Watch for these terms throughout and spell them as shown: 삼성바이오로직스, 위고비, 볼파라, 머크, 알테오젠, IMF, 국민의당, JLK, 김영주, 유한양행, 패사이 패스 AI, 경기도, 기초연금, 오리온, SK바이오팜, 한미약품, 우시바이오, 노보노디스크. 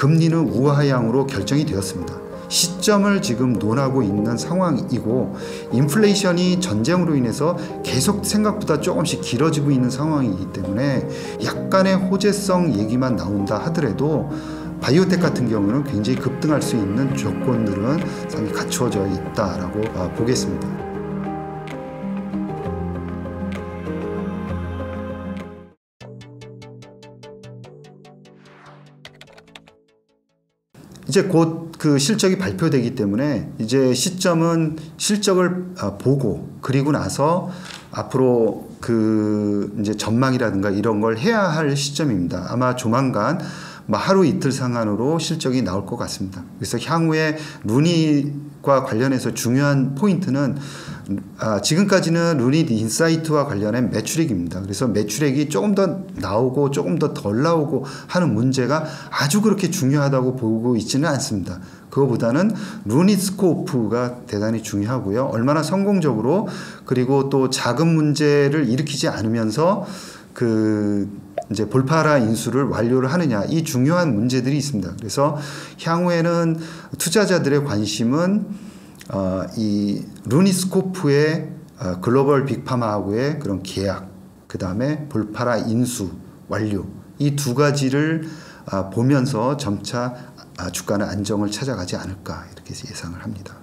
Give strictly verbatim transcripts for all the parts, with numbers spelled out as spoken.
금리는 우하향으로 결정이 되었습니다. 시점을 지금 논하고 있는 상황이고, 인플레이션이 전쟁으로 인해서 계속 생각보다 조금씩 길어지고 있는 상황이기 때문에 약간의 호재성 얘기만 나온다 하더라도 바이오텍 같은 경우는 굉장히 급등할 수 있는 조건들은 상당히 갖추어져 있다라고 보겠습니다. 이제 곧 그 실적이 발표되기 때문에 이제 시점은 실적을 보고 그리고 나서 앞으로 그 이제 전망이라든가 이런 걸 해야 할 시점입니다. 아마 조만간 하루 이틀 상한으로 실적이 나올 것 같습니다. 그래서 향후에 루닛과 관련해서 중요한 포인트는 아, 지금까지는 루닛 인사이트와 관련된 매출액입니다. 그래서 매출액이 조금 더 나오고 조금 더 덜 나오고 하는 문제가 아주 그렇게 중요하다고 보고 있지는 않습니다. 그거보다는 루닛 스코프가 대단히 중요하고요. 얼마나 성공적으로 그리고 또 자금 문제를 일으키지 않으면서 그 이제 볼파라 인수를 완료를 하느냐, 이 중요한 문제들이 있습니다. 그래서 향후에는 투자자들의 관심은 어, 이 루닛 스코프의 어, 글로벌 빅파마하고의 그런 계약, 그 다음에 볼파라 인수 완료, 이 두 가지를 어, 보면서 점차 어, 주가는 안정을 찾아가지 않을까 이렇게 예상을 합니다.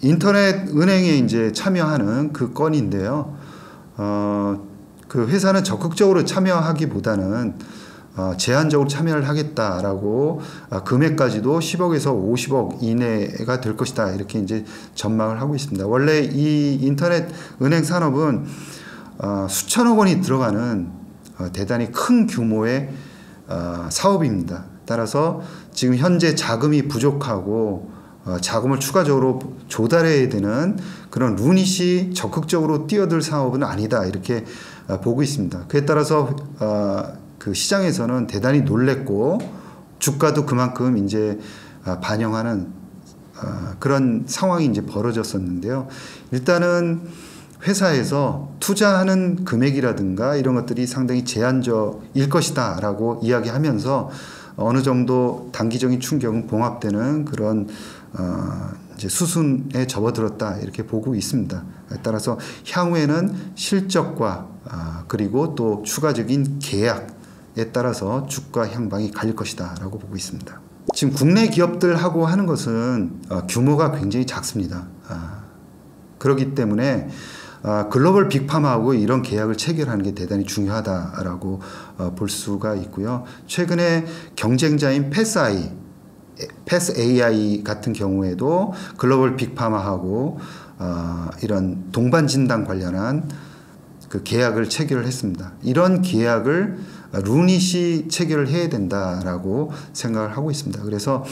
인터넷 은행에 이제 참여하는 그 건인데요. 어, 그 회사는 적극적으로 참여하기보다는 어, 제한적으로 참여를 하겠다라고 어, 금액까지도 십억에서 오십억 이내가 될 것이다 이렇게 이제 전망을 하고 있습니다. 원래 이 인터넷 은행 산업은 어, 수천억 원이 들어가는 어, 대단히 큰 규모의 어, 사업입니다. 따라서 지금 현재 자금이 부족하고 어, 자금을 추가적으로 조달해야 되는 그런 루닛이 적극적으로 뛰어들 사업은 아니다 이렇게 어, 보고 있습니다. 그에 따라서 어, 그 시장에서는 대단히 놀랬고 주가도 그만큼 이제 어, 반영하는 어, 그런 상황이 이제 벌어졌었는데요. 일단은 회사에서 투자하는 금액이라든가 이런 것들이 상당히 제한적일 것이다 라고 이야기하면서 어느 정도 단기적인 충격은 봉합되는 그런 어, 이제 수순에 접어들었다 이렇게 보고 있습니다. 따라서 향후에는 실적과 어, 그리고 또 추가적인 계약에 따라서 주가 향방이 갈릴 것이다 라고 보고 있습니다. 지금 국내 기업들하고 하는 것은 어, 규모가 굉장히 작습니다. 어, 그렇기 때문에 어, 글로벌 빅파마하고 이런 계약을 체결하는 게 대단히 중요하다라고 어, 볼 수가 있고요. 최근에 경쟁자인 패사이 패스 에이아이 같은 경우에도 글로벌 빅파마하고 어, 이런 동반 진단 관련한 그 계약을 체결을 했습니다. 이런 계약을 루닛이 체결을 해야 된다라고 생각을 하고 있습니다. 그래서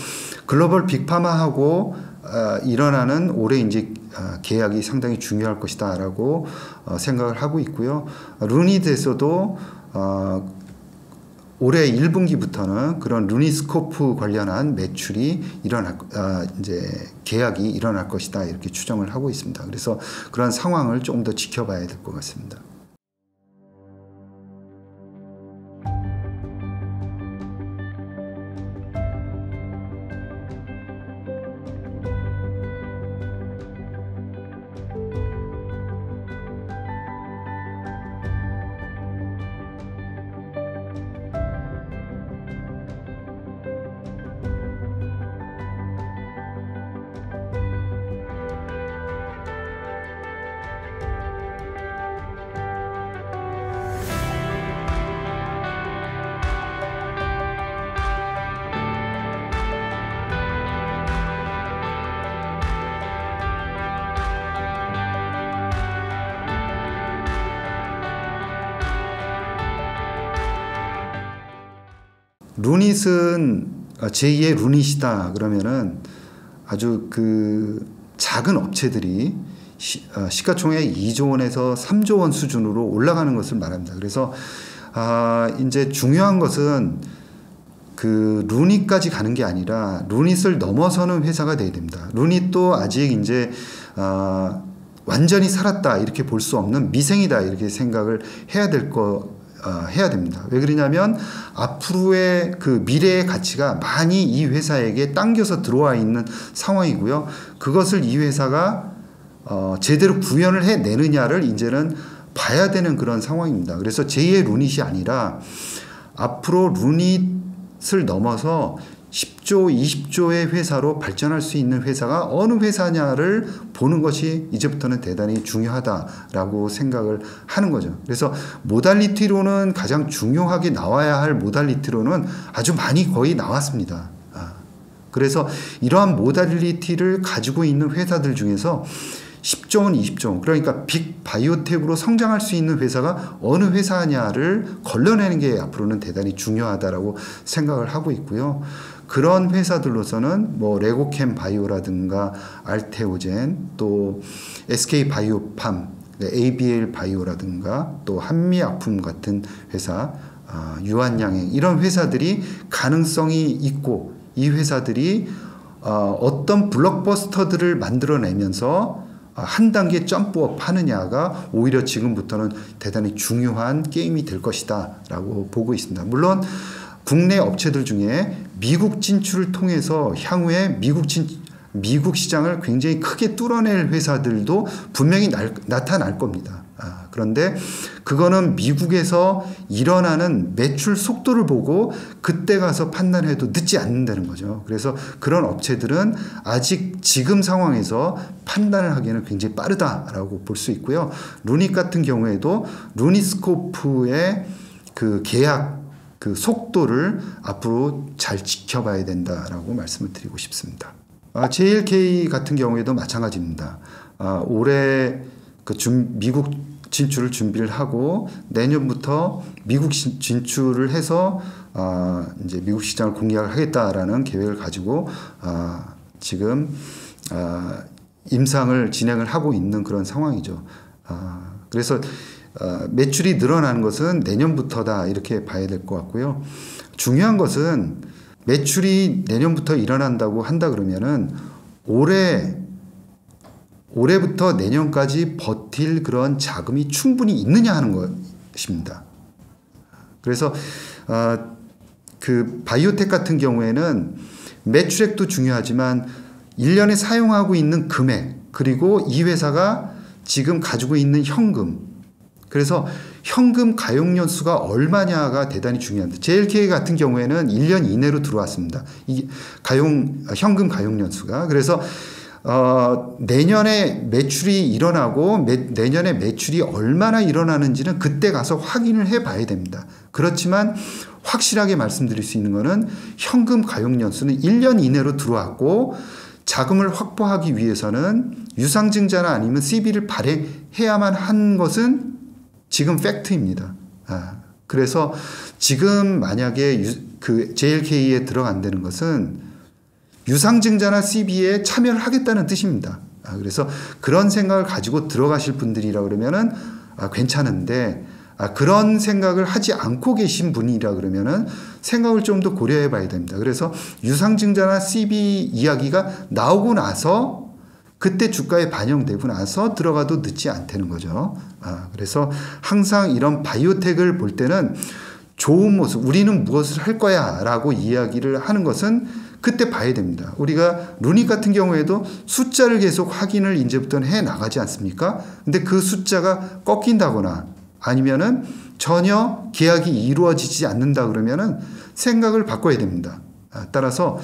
글로벌 빅파마하고 어, 일어나는 올해 이제 어, 계약이 상당히 중요할 것이다라고 어, 생각을 하고 있고요. 루닛에서도 어, 올해 일 분기부터는 그런 루닛 스코프 관련한 매출이 일어날, 아, 이제 계약이 일어날 것이다 이렇게 추정을 하고 있습니다. 그래서 그런 상황을 조금 더 지켜봐야 될 것 같습니다. 루닛은 제이의 루닛이다 그러면은 아주 그 작은 업체들이 시, 시가총액 이조 원에서 삼조 원 수준으로 올라가는 것을 말합니다. 그래서 아, 이제 중요한 것은 그 루닛까지 가는 게 아니라 루닛을 넘어서는 회사가 돼야 됩니다. 루닛도 아직 이제 아, 완전히 살았다 이렇게 볼 수 없는 미생이다 이렇게 생각을 해야 될 것 해야 됩니다. 왜 그러냐면 앞으로의 그 미래의 가치가 많이 이 회사에게 당겨서 들어와 있는 상황이고요. 그것을 이 회사가 어 제대로 구현을 해내느냐를 이제는 봐야 되는 그런 상황입니다. 그래서 제이의 루닛이 아니라 앞으로 루닛을 넘어서 십 조, 이십 조의 회사로 발전할 수 있는 회사가 어느 회사냐를 보는 것이 이제부터는 대단히 중요하다라고 생각을 하는 거죠. 그래서 모달리티로는 가장 중요하게 나와야 할 모달리티로는 아주 많이 거의 나왔습니다. 그래서 이러한 모달리티를 가지고 있는 회사들 중에서 십 조 원, 이십 조 원, 그러니까 빅 바이오텍으로 성장할 수 있는 회사가 어느 회사냐를 걸러내는 게 앞으로는 대단히 중요하다라고 생각을 하고 있고요. 그런 회사들로서는 뭐 레고캠 바이오라든가 알테오젠, 또 에스케이바이오팜, 에이비엘바이오라든가 또 한미약품 같은 회사, 어, 유한양행 이런 회사들이 가능성이 있고 이 회사들이 어, 어떤 블록버스터들을 만들어내면서 한 단계 점프업 하느냐가 오히려 지금부터는 대단히 중요한 게임이 될 것이다 라고 보고 있습니다. 물론 국내 업체들 중에 미국 진출을 통해서 향후에 미국 진, 미국 시장을 굉장히 크게 뚫어낼 회사들도 분명히 날, 나타날 겁니다. 아, 그런데 그거는 미국에서 일어나는 매출 속도를 보고 그때 가서 판단해도 늦지 않는다는 거죠. 그래서 그런 업체들은 아직 지금 상황에서 판단을 하기에는 굉장히 빠르다라고 볼 수 있고요. 루닛 같은 경우에도 루닛 스코프의 그 계약 그 속도를 앞으로 잘 지켜봐야 된다라고 말씀을 드리고 싶습니다. 아, 제이엘케이 같은 경우에도 마찬가지입니다. 아, 올해 그 준, 미국 진출을 준비를 하고 내년부터 미국 진출을 해서 아, 이제 미국 시장을 공략을 하겠다라는 계획을 가지고 아, 지금 아, 임상을 진행을 하고 있는 그런 상황이죠. 아, 그래서 아, 매출이 늘어나는 것은 내년부터다 이렇게 봐야 될 것 같고요. 중요한 것은 매출이 내년부터 일어난다고 한다 그러면은 올해 올해부터 내년까지 버틸 그런 자금이 충분히 있느냐 하는 것입니다. 그래서 어, 그 바이오텍 같은 경우에는 매출액도 중요하지만 일 년에 사용하고 있는 금액 그리고 이 회사가 지금 가지고 있는 현금 그래서 현금 가용연수가 얼마냐가 대단히 중요합니다. 제이엘케이 같은 경우에는 일 년 이내로 들어왔습니다. 이 가용 현금 가용연수가 그래서 어, 내년에 매출이 일어나고 매, 내년에 매출이 얼마나 일어나는지는 그때 가서 확인을 해봐야 됩니다. 그렇지만 확실하게 말씀드릴 수 있는 것은 현금 가용연수는 일 년 이내로 들어왔고 자금을 확보하기 위해서는 유상증자나 아니면 씨비를 발행해야만 한 것은 지금 팩트입니다. 아, 그래서 지금 만약에 유, 그 제이엘케이에 들어간다는 것은 유상증자나 씨비에 참여를 하겠다는 뜻입니다. 아, 그래서 그런 생각을 가지고 들어가실 분들이라 그러면은 아, 괜찮은데 아, 그런 생각을 하지 않고 계신 분이라 그러면은 생각을 좀 더 고려해 봐야 됩니다. 그래서 유상증자나 씨비 이야기가 나오고 나서 그때 주가에 반영되고 나서 들어가도 늦지 않다는 거죠. 아, 그래서 항상 이런 바이오텍을 볼 때는 좋은 모습, 우리는 무엇을 할 거야 라고 이야기를 하는 것은 그때 봐야 됩니다. 우리가 루닛 같은 경우에도 숫자를 계속 확인을 이제부터는 해 나가지 않습니까? 근데 그 숫자가 꺾인다거나 아니면은 전혀 계약이 이루어지지 않는다 그러면은 생각을 바꿔야 됩니다. 아, 따라서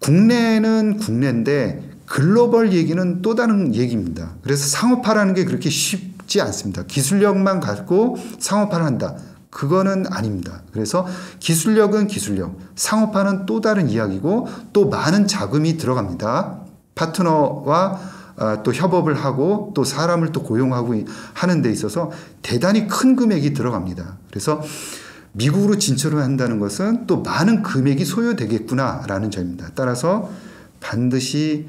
국내는 국내인데 글로벌 얘기는 또 다른 얘기입니다. 그래서 상업화라는 게 그렇게 쉽지 않습니다. 기술력만 갖고 상업화를 한다. 그거는 아닙니다. 그래서 기술력은 기술력, 상업화는 또 다른 이야기고 또 많은 자금이 들어갑니다. 파트너와 또 협업을 하고 또 사람을 또 고용하고 하는 데 있어서 대단히 큰 금액이 들어갑니다. 그래서 미국으로 진출을 한다는 것은 또 많은 금액이 소요되겠구나라는 점입니다. 따라서 반드시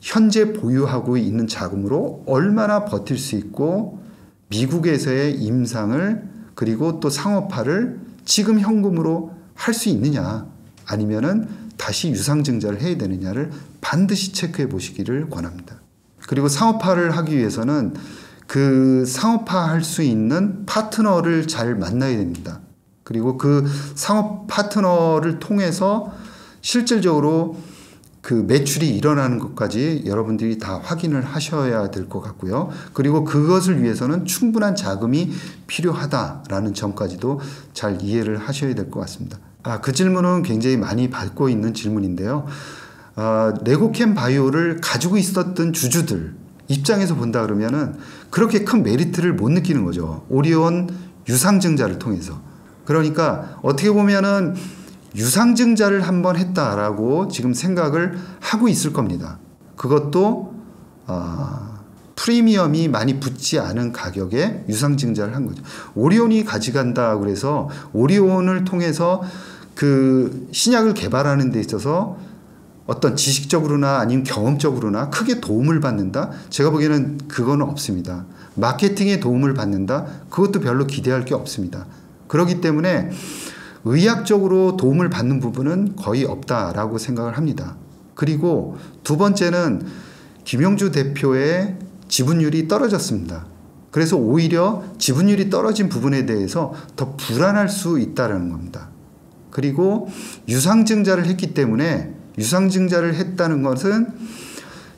현재 보유하고 있는 자금으로 얼마나 버틸 수 있고 미국에서의 임상을 그리고 또 상업화를 지금 현금으로 할 수 있느냐 아니면은 다시 유상증자를 해야 되느냐를 반드시 체크해 보시기를 권합니다. 그리고 상업화를 하기 위해서는 그 상업화할 수 있는 파트너를 잘 만나야 됩니다. 그리고 그 상업 파트너를 통해서 실질적으로 그 매출이 일어나는 것까지 여러분들이 다 확인을 하셔야 될 것 같고요. 그리고 그것을 위해서는 충분한 자금이 필요하다라는 점까지도 잘 이해를 하셔야 될 것 같습니다. 아, 그 질문은 굉장히 많이 받고 있는 질문인데요. 아, 레고캠 바이오를 가지고 있었던 주주들 입장에서 본다 그러면은 그렇게 큰 메리트를 못 느끼는 거죠. 오리온 유상증자를 통해서. 그러니까 어떻게 보면은 유상증자를 한번 했다라고 지금 생각을 하고 있을 겁니다. 그것도 어, 프리미엄이 많이 붙지 않은 가격에 유상증자를 한 거죠. 오리온이 가져간다 그래서 오리온을 통해서 그 신약을 개발하는 데 있어서 어떤 지식적으로나 아니면 경험적으로나 크게 도움을 받는다? 제가 보기에는 그거는 없습니다. 마케팅에 도움을 받는다? 그것도 별로 기대할 게 없습니다. 그렇기 때문에 의학적으로 도움을 받는 부분은 거의 없다라고 생각을 합니다. 그리고 두 번째는 김영주 대표의 지분율이 떨어졌습니다. 그래서 오히려 지분율이 떨어진 부분에 대해서 더 불안할 수 있다는 겁니다. 그리고 유상증자를 했기 때문에 유상증자를 했다는 것은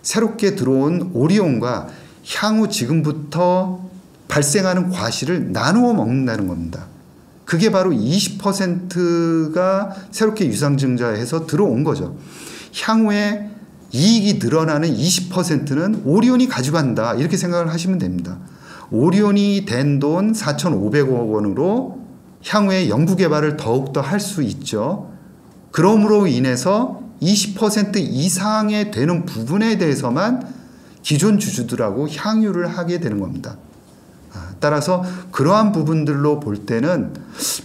새롭게 들어온 오리온과 향후 지금부터 발생하는 과실을 나누어 먹는다는 겁니다. 그게 바로 이십 퍼센트가 새롭게 유상증자해서 들어온 거죠. 향후에 이익이 늘어나는 이십 퍼센트는 오리온이 가져간다 이렇게 생각을 하시면 됩니다. 오리온이 댄 돈 사천오백억 원으로 향후에 연구개발을 더욱더 할 수 있죠. 그러므로 인해서 이십 퍼센트 이상의 되는 부분에 대해서만 기존 주주들하고 향유를 하게 되는 겁니다. 따라서 그러한 부분들로 볼 때는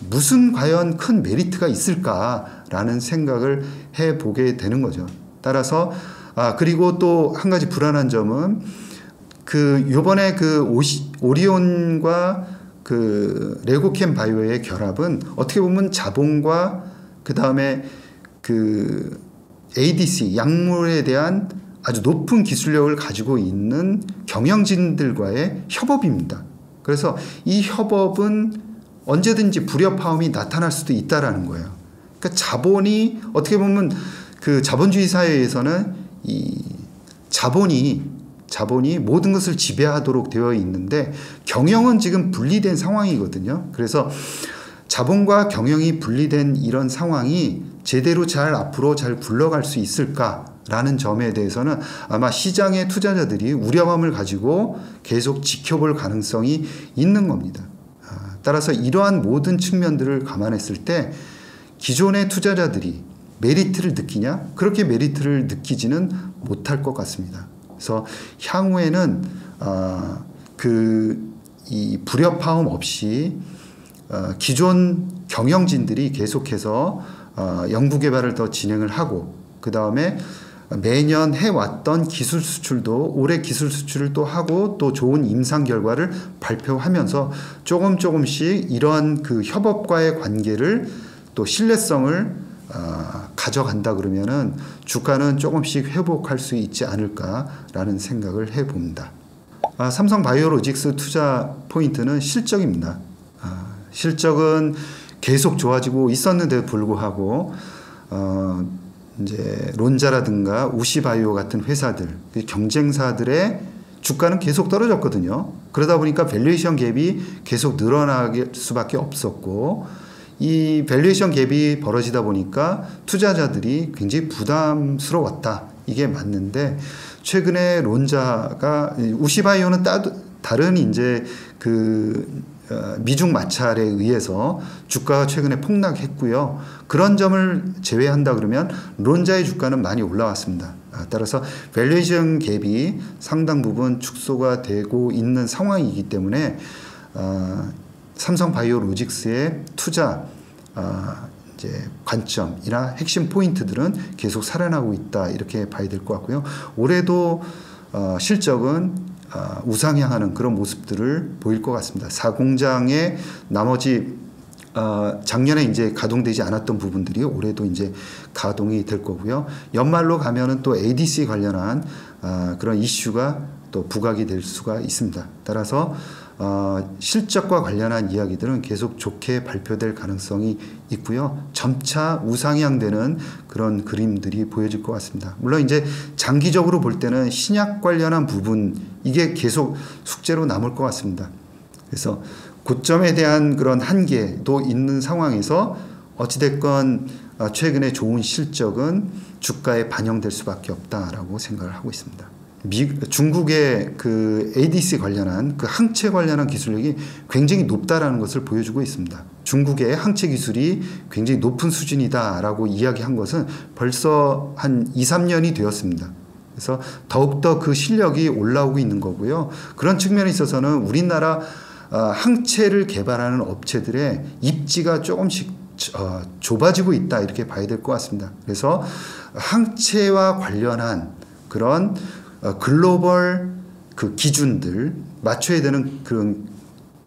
무슨 과연 큰 메리트가 있을까라는 생각을 해보게 되는 거죠. 따라서 아 그리고 또 한 가지 불안한 점은 그 요번에 그 오시, 오리온과 그 레고캠 바이오의 결합은 어떻게 보면 자본과 그 다음에 그 에이디씨 약물에 대한 아주 높은 기술력을 가지고 있는 경영진들과의 협업입니다. 그래서 이 협업은 언제든지 불협화음이 나타날 수도 있다라는 거예요. 그러니까 자본이 어떻게 보면 그 자본주의 사회에서는 이 자본이 자본이 모든 것을 지배하도록 되어 있는데 경영은 지금 분리된 상황이거든요. 그래서 자본과 경영이 분리된 이런 상황이 제대로 잘 앞으로 잘 굴러갈 수 있을까라는 점에 대해서는 아마 시장의 투자자들이 우려감을 가지고 계속 지켜볼 가능성이 있는 겁니다. 따라서 이러한 모든 측면들을 감안했을 때 기존의 투자자들이 메리트를 느끼냐? 그렇게 메리트를 느끼지는 못할 것 같습니다. 그래서 향후에는 어, 그 이 불협화음 없이 어, 기존 경영진들이 계속해서 어, 연구개발을 더 진행을 하고 그 다음에 매년 해왔던 기술 수출도 올해 기술 수출을 또 하고 또 좋은 임상 결과를 발표하면서 조금 조금씩 이러한 그 협업과의 관계를 또 신뢰성을 어, 가져간다 그러면은 주가는 조금씩 회복할 수 있지 않을까라는 생각을 해봅니다. 아, 삼성바이오로직스 투자 포인트는 실적입니다. 아, 실적은 계속 좋아지고 있었는데도 불구하고 어, 이제 론자라든가 우시바이오 같은 회사들 경쟁사들의 주가는 계속 떨어졌거든요. 그러다 보니까 밸류에이션 갭이 계속 늘어날 수밖에 없었고 이 밸류에이션 갭이 벌어지다 보니까 투자자들이 굉장히 부담스러웠다. 이게 맞는데 최근에 론자가 우시바이오는 따도, 다른 이제 그 미중 마찰에 의해서 주가가 최근에 폭락했고요. 그런 점을 제외한다 그러면 론자의 주가는 많이 올라왔습니다. 따라서 밸류에이션 갭이 상당 부분 축소가 되고 있는 상황이기 때문에 어, 삼성바이오로직스의 투자 어, 이제 관점이나 핵심 포인트들은 계속 살아나고 있다 이렇게 봐야 될 것 같고요. 올해도 어, 실적은 어, 우상향하는 그런 모습들을 보일 것 같습니다. 사공장의 나머지 어, 작년에 이제 가동되지 않았던 부분들이 올해도 이제 가동이 될 거고요. 연말로 가면은 또 에이디씨 관련한 어, 그런 이슈가 또 부각이 될 수가 있습니다. 따라서 어, 실적과 관련한 이야기들은 계속 좋게 발표될 가능성이 있고요. 점차 우상향되는 그런 그림들이 보여질 것 같습니다. 물론 이제 장기적으로 볼 때는 신약 관련한 부분, 이게 계속 숙제로 남을 것 같습니다. 그래서 고점에 대한 그런 한계도 있는 상황에서 어찌됐건 최근에 좋은 실적은 주가에 반영될 수밖에 없다라고 생각을 하고 있습니다. 미, 중국의 그 에이디씨 관련한 그 항체 관련한 기술력이 굉장히 높다라는 것을 보여주고 있습니다. 중국의 항체 기술이 굉장히 높은 수준이다라고 이야기한 것은 벌써 한 이, 삼 년이 되었습니다. 그래서 더욱더 그 실력이 올라오고 있는 거고요. 그런 측면에 있어서는 우리나라 항체를 개발하는 업체들의 입지가 조금씩 좁아지고 있다, 이렇게 봐야 될 것 같습니다. 그래서 항체와 관련한 그런 어, 글로벌 그 기준들 맞춰야 되는 그런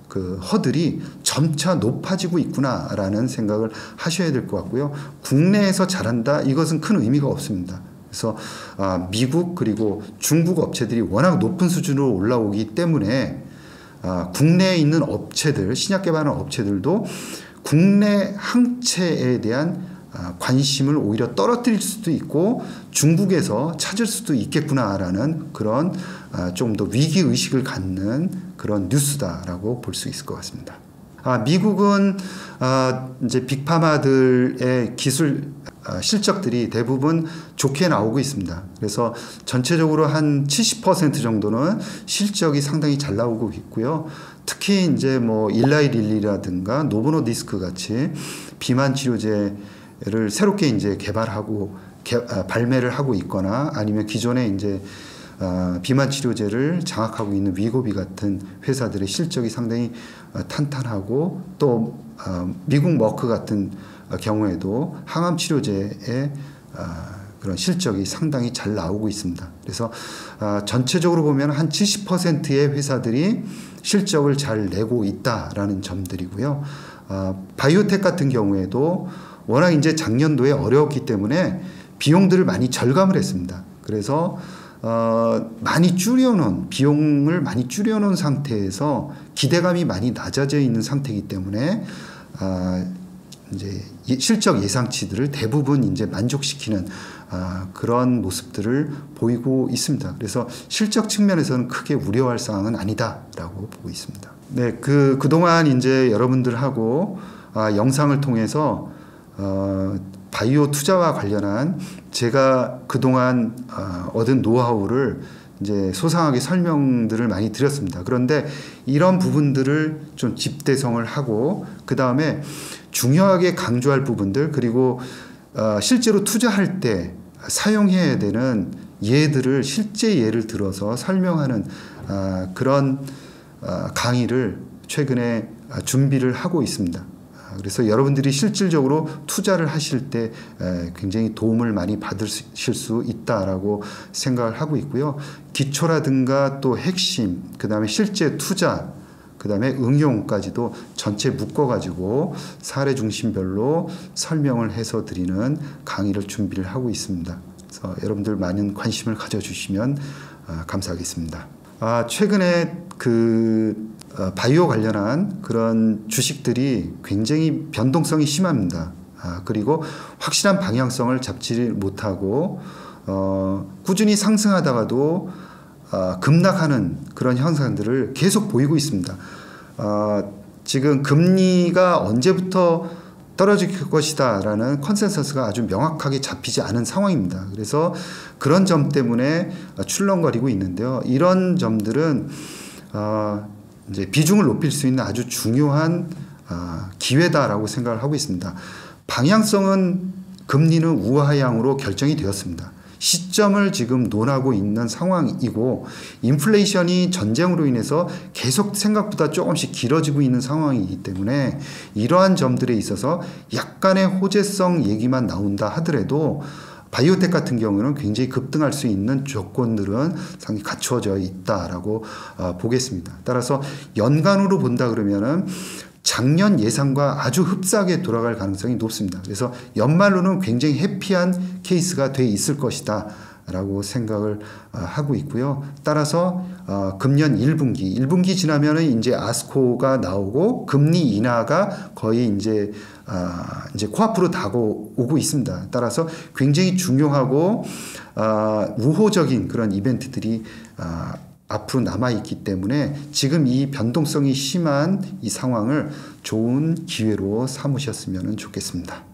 그 허들이 점차 높아지고 있구나라는 생각을 하셔야 될 것 같고요. 국내에서 잘한다, 이것은 큰 의미가 없습니다. 그래서 아, 미국 그리고 중국 업체들이 워낙 높은 수준으로 올라오기 때문에 아, 국내에 있는 업체들, 신약 개발하는 업체들도 국내 항체에 대한 관심을 오히려 떨어뜨릴 수도 있고 중국에서 찾을 수도 있겠구나라는 그런 좀 더 위기의식을 갖는 그런 뉴스다라고 볼 수 있을 것 같습니다. 아, 미국은 아, 이제 빅파마들의 기술 아, 실적들이 대부분 좋게 나오고 있습니다. 그래서 전체적으로 한 칠십 퍼센트 정도는 실적이 상당히 잘 나오고 있고요. 특히 이제 뭐 일라이 릴리라든가 노보노디스크 같이 비만 치료제 를 새롭게 이제 개발하고 개, 아, 발매를 하고 있거나 아니면 기존에 이제 아, 비만 치료제를 장악하고 있는 위고비 같은 회사들의 실적이 상당히 아, 탄탄하고 또 아, 미국 머크 같은 아, 경우에도 항암 치료제의 아, 그런 실적이 상당히 잘 나오고 있습니다. 그래서 아, 전체적으로 보면 한 칠십 퍼센트의 회사들이 실적을 잘 내고 있다라는 점들이고요. 아, 바이오텍 같은 경우에도 워낙 이제 작년도에 어려웠기 때문에 비용들을 많이 절감을 했습니다. 그래서 어, 많이 줄여놓은 비용을 많이 줄여놓은 상태에서 기대감이 많이 낮아져 있는 상태이기 때문에 어, 이제 실적 예상치들을 대부분 이제 만족시키는 어, 그런 모습들을 보이고 있습니다. 그래서 실적 측면에서는 크게 우려할 사항은 아니다라고 보고 있습니다. 네, 그 그동안 이제 여러분들하고 아, 영상을 통해서 어, 바이오 투자와 관련한 제가 그동안 어, 얻은 노하우를 이제 소상하게 설명들을 많이 드렸습니다. 그런데 이런 부분들을 좀 집대성을 하고 그 다음에 중요하게 강조할 부분들, 그리고 어, 실제로 투자할 때 사용해야 되는 예들을 실제 예를 들어서 설명하는 어, 그런 어, 강의를 최근에 준비를 하고 있습니다. 그래서 여러분들이 실질적으로 투자를 하실 때 굉장히 도움을 많이 받으실 수 있다라고 생각을 하고 있고요. 기초라든가 또 핵심, 그 다음에 실제 투자, 그 다음에 응용까지도 전체 묶어가지고 사례 중심별로 설명을 해서 드리는 강의를 준비를 하고 있습니다. 그래서 여러분들 많은 관심을 가져주시면 감사하겠습니다. 아, 최근에 그 어, 바이오 관련한 그런 주식들이 굉장히 변동성이 심합니다. 아, 그리고 확실한 방향성을 잡지 못하고 어, 꾸준히 상승하다가도 어, 급락하는 그런 현상들을 계속 보이고 있습니다. 어, 지금 금리가 언제부터 떨어질 것이다 라는 컨센서스가 아주 명확하게 잡히지 않은 상황입니다. 그래서 그런 점 때문에 출렁거리고 있는데요. 이런 점들은 어, 이제 비중을 높일 수 있는 아주 중요한 어, 기회다라고 생각을 하고 있습니다. 방향성은 금리는 우하향으로 결정이 되었습니다. 시점을 지금 논하고 있는 상황이고 인플레이션이 전쟁으로 인해서 계속 생각보다 조금씩 길어지고 있는 상황이기 때문에 이러한 점들에 있어서 약간의 호재성 얘기만 나온다 하더라도 바이오텍 같은 경우는 굉장히 급등할 수 있는 조건들은 상당히 갖춰져 있다라고 어, 보겠습니다. 따라서 연간으로 본다 그러면은 작년 예상과 아주 흡사하게 돌아갈 가능성이 높습니다. 그래서 연말로는 굉장히 해피한 케이스가 돼 있을 것이다 라고 생각을 하고 있고요. 따라서 금년 일 분기, 일 분기 지나면은 이제 아스코가 나오고 금리 인하가 거의 이제 아, 이제 코앞으로 다가오고 있습니다. 따라서 굉장히 중요하고 아, 우호적인 그런 이벤트들이 아, 앞으로 남아있기 때문에 지금 이 변동성이 심한 이 상황을 좋은 기회로 삼으셨으면 좋겠습니다.